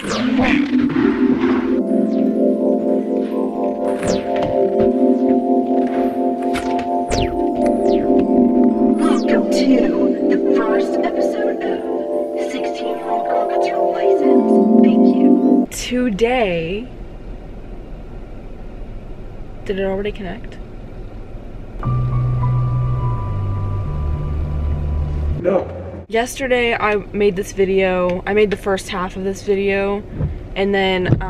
Welcome to the first episode of 16-year-old girl gets her license. Thank you. Today, did it already connect? No. Yesterday I made this video, I made the first half of this video, and then,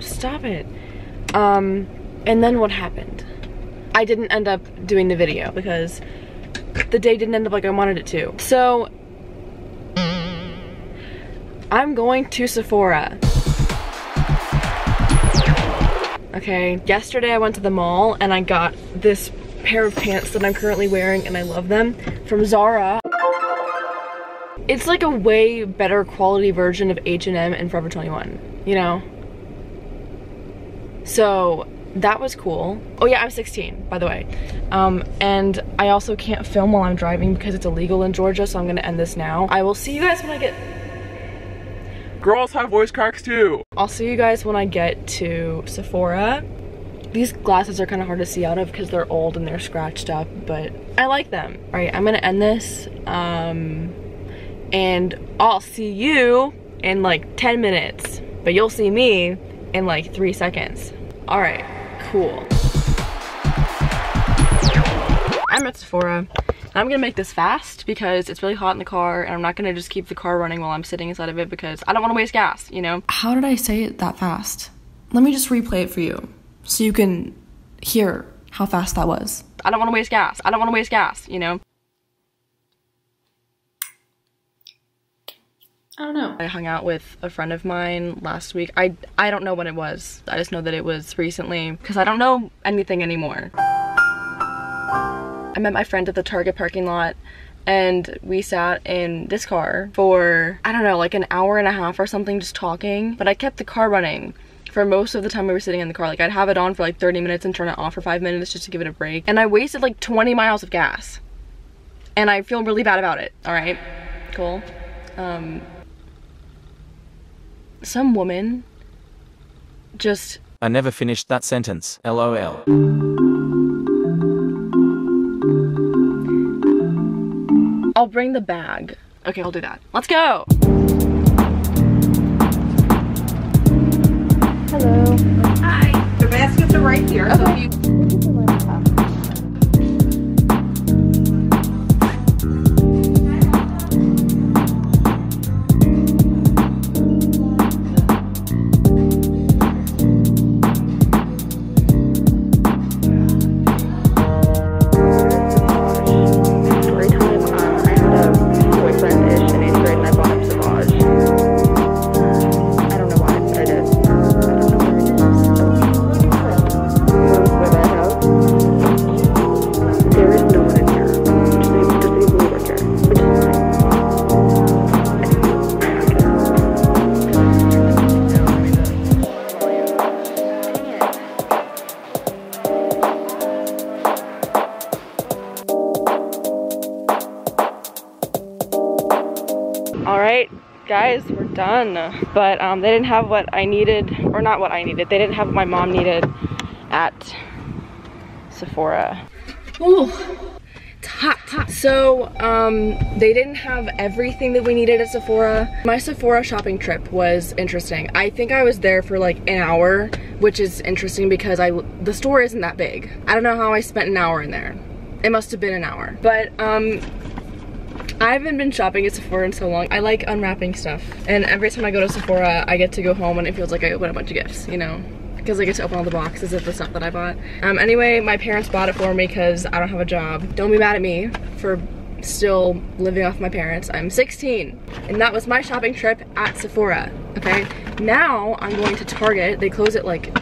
stop it, and then what happened? I didn't end up doing the video because the day didn't end up like I wanted it to. So, I'm going to Sephora. Okay, yesterday I went to the mall and I got this pair of pants that I'm currently wearing and I love them, from Zara. It's like a way better quality version of H&M and Forever 21, you know? So that was cool. Oh yeah, I'm 16, by the way. And I also can't film while I'm driving because it's illegal in Georgia, so I'm gonna end this now. I will see you guys when I get... Girls have voice cracks too! I'll see you guys when I get to Sephora. These glasses are kind of hard to see out of because they're old and they're scratched up, but I like them. All right, I'm gonna end this. And I'll see you in like 10 minutes, but you'll see me in like 3 seconds. All right, cool. I'm at Sephora, and I'm gonna make this fast because it's really hot in the car and I'm not gonna just keep the car running while I'm sitting inside of it because I don't wanna waste gas, you know? How did I say it that fast? Let me just replay it for you so you can hear how fast that was. I don't wanna waste gas, I don't wanna waste gas, you know? I don't know. I hung out with a friend of mine last week. I don't know when it was. I just know that it was recently because I don't know anything anymore. I met my friend at the Target parking lot and we sat in this car for, I don't know, like an hour and a half or something just talking. But I kept the car running for most of the time we were sitting in the car. Like I'd have it on for like 30 minutes and turn it off for 5 minutes just to give it a break. And I wasted like 20 miles of gas. And I feel really bad about it. All right, cool. Some woman just... I never finished that sentence. LOL. I'll bring the bag. Okay, I'll do that. Let's go! Hello. Hi. The baskets are right here. Okay. So if you... Guys, we're done, but they didn't have what I needed, or not what I needed, they didn't have what my mom needed at Sephora. Ooh, it's hot, hot. So, they didn't have everything that we needed at Sephora. My Sephora shopping trip was interesting. I think I was there for like an hour, which is interesting because the store isn't that big. I don't know how I spent an hour in there. It must have been an hour, but I haven't been shopping at Sephora in so long. I like unwrapping stuff. And every time I go to Sephora, I get to go home and it feels like I open a bunch of gifts, you know? Because I get to open all the boxes of the stuff that I bought. Anyway, my parents bought it for me because I don't have a job. Don't be mad at me for still living off my parents. I'm 16. And that was my shopping trip at Sephora, okay? Now I'm going to Target. They close at like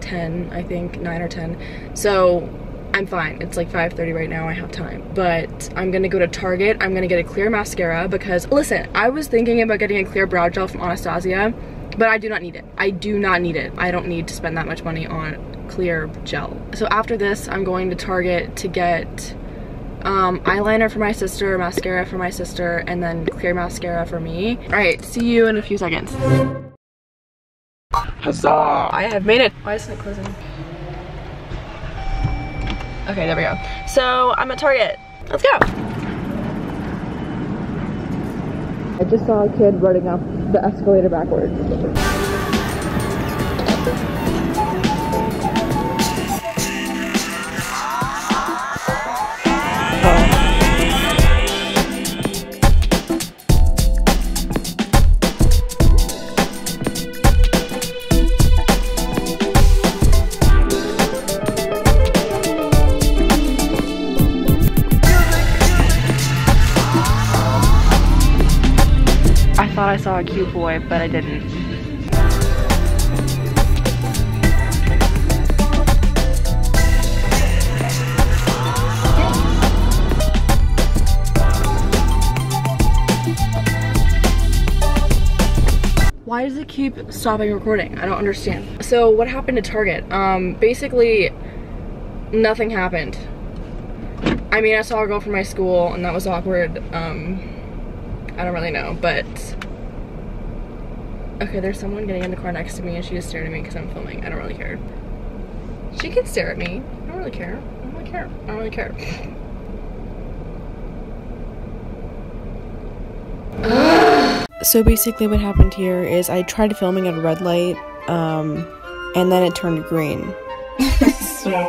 10, I think, 9 or 10. So I'm fine. It's like 5:30 right now. I have time. But I'm gonna go to Target. I'm gonna get a clear mascara because, listen, I was thinking about getting a clear brow gel from Anastasia, but I do not need it. I do not need it. I don't need to spend that much money on clear gel. So after this, I'm going to Target to get eyeliner for my sister, mascara for my sister, and then clear mascara for me. All right, see you in a few seconds. Huzzah! I have made it. Why isn't it closing? Okay, there we go. So I'm at Target. Let's go. I just saw a kid running up the escalator backwards. I thought I saw a cute boy, but I didn't. Why does it keep stopping recording? I don't understand. So what happened to Target? Basically, nothing happened. I mean, I saw a girl from my school, and that was awkward. I don't really know, but... Okay, there's someone getting in the car next to me and she just stared at me because I'm filming. I don't really care. She can stare at me. I don't really care. I don't really care. I don't really care. So basically what happened here is I tried filming at a red light, and then it turned green. So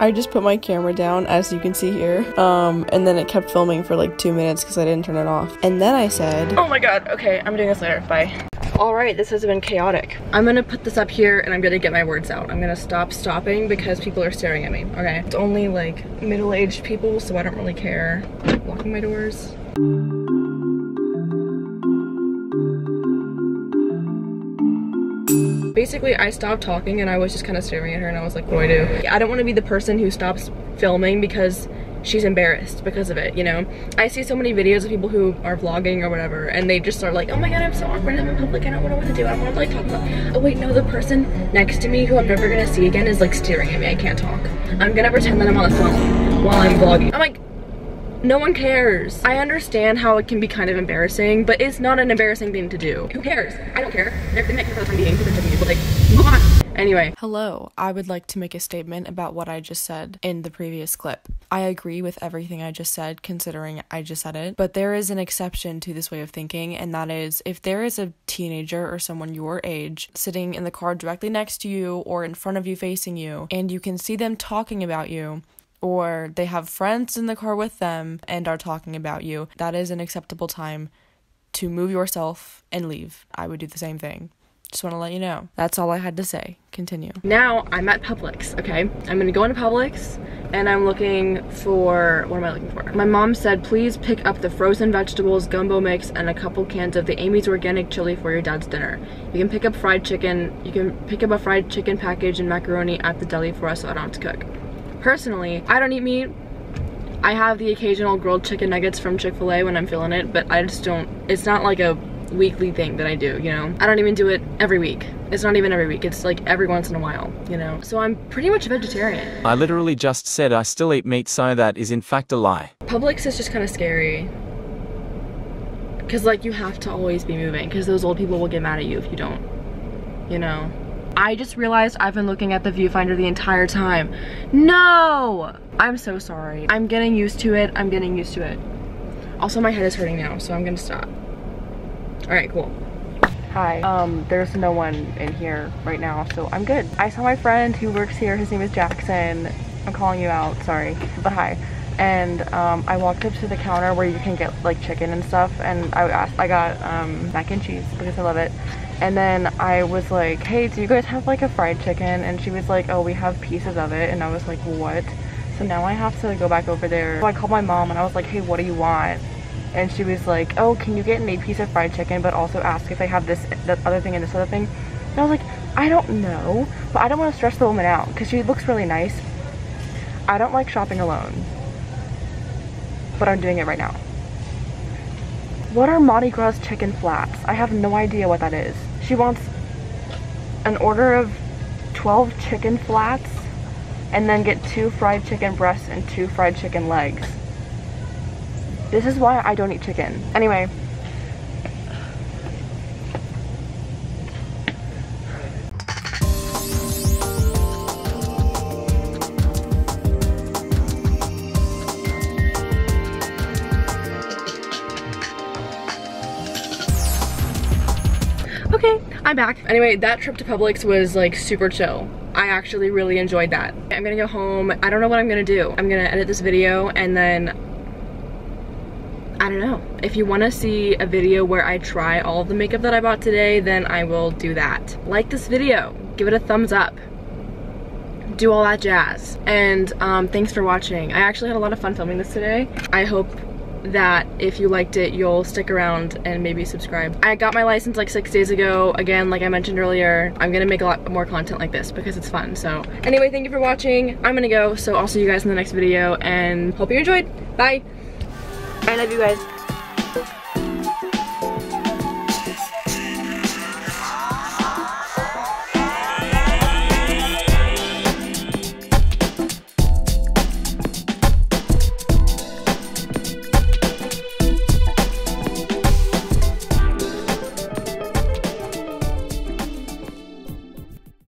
I just put my camera down, as you can see here, and then it kept filming for like 2 minutes because I didn't turn it off. And then I said, oh my god, okay, I'm doing this later, bye. Alright, this has been chaotic. I'm gonna put this up here and I'm gonna get my words out. I'm gonna stop stopping because people are staring at me, okay? It's only like middle-aged people, so I don't really care. Locking my doors. Basically, I stopped talking and I was just kind of staring at her and I was like, what do I do? I don't want to be the person who stops filming because she's embarrassed because of it, you know? I see so many videos of people who are vlogging or whatever and they just are like, oh my god, I'm so awkward, I'm in public, I don't know what I want to do, I don't want to like talk about, oh wait, no, the person next to me who I'm never going to see again is like staring at me, I can't talk. I'm going to pretend that I'm on the phone while I'm vlogging. I'm like, no one cares. I understand how it can be kind of embarrassing, but it's not an embarrassing thing to do. Who cares? I don't care. They're gonna make it for the time being, but like, move on. Anyway. Hello, I would like to make a statement about what I just said in the previous clip. I agree with everything I just said, considering I just said it, but there is an exception to this way of thinking, and that is if there is a teenager or someone your age sitting in the car directly next to you or in front of you facing you, and you can see them talking about you, or they have friends in the car with them and are talking about you, that is an acceptable time to move yourself and leave. I would do the same thing. Just want to let you know. That's all I had to say. Continue. Now I'm at Publix, okay? I'm gonna go into Publix and I'm looking for, what am I looking for? My mom said, please pick up the frozen vegetables, gumbo mix, and a couple cans of the Amy's organic chili for your dad's dinner. You can pick up fried chicken, you can pick up a fried chicken package and macaroni at the deli for us so I don't have to cook. Personally, I don't eat meat. I have the occasional grilled chicken nuggets from Chick-fil-A when I'm feeling it, but I just don't, it's not like a weekly thing that I do, you know? I don't even do it every week. It's not even every week, it's like every once in a while, you know? So I'm pretty much a vegetarian. I literally just said I still eat meat, so that is in fact a lie. Publix is just kind of scary. Cause like you have to always be moving, cause those old people will get mad at you if you don't, you know? I just realized I've been looking at the viewfinder the entire time. No! I'm so sorry. I'm getting used to it. I'm getting used to it. Also, my head is hurting now, so I'm gonna stop. Alright, cool. Hi. There's no one in here right now, so I'm good. I saw my friend who works here. His name is Jackson. I'm calling you out, sorry. But hi. And I walked up to the counter where you can get like chicken and stuff, and I got mac and cheese because I love it. And then I was like, hey, do you guys have like a fried chicken? And she was like, oh, we have pieces of it. And I was like, what? So now I have to go back over there. So I called my mom and I was like, hey, what do you want? And she was like, oh, can you get me a piece of fried chicken, but also ask if they have this, that other thing and this other thing? And I was like, I don't know, but I don't want to stress the woman out because she looks really nice. I don't like shopping alone, but I'm doing it right now. What are Mardi Gras chicken flaps? I have no idea what that is. She wants an order of 12 chicken flats and then get 2 fried chicken breasts and 2 fried chicken legs. This is why I don't eat chicken. Anyway. Okay, I'm back. Anyway, that trip to Publix was like super chill. I actually really enjoyed that. I'm gonna go home. I don't know what I'm gonna do. I'm gonna edit this video and then I don't know. If you want to see a video where I try all the makeup that I bought today, then I will do that. Like this video, give it a thumbs up, do all that jazz, and thanks for watching. I actually had a lot of fun filming this today. I hope that if you liked it, you'll stick around and maybe subscribe. I got my license like 6 days ago. Again, like I mentioned earlier, I'm gonna make a lot more content like this because it's fun. So anyway, thank you for watching. I'm gonna go, so I'll see you guys in the next video and hope you enjoyed. Bye. I love you guys.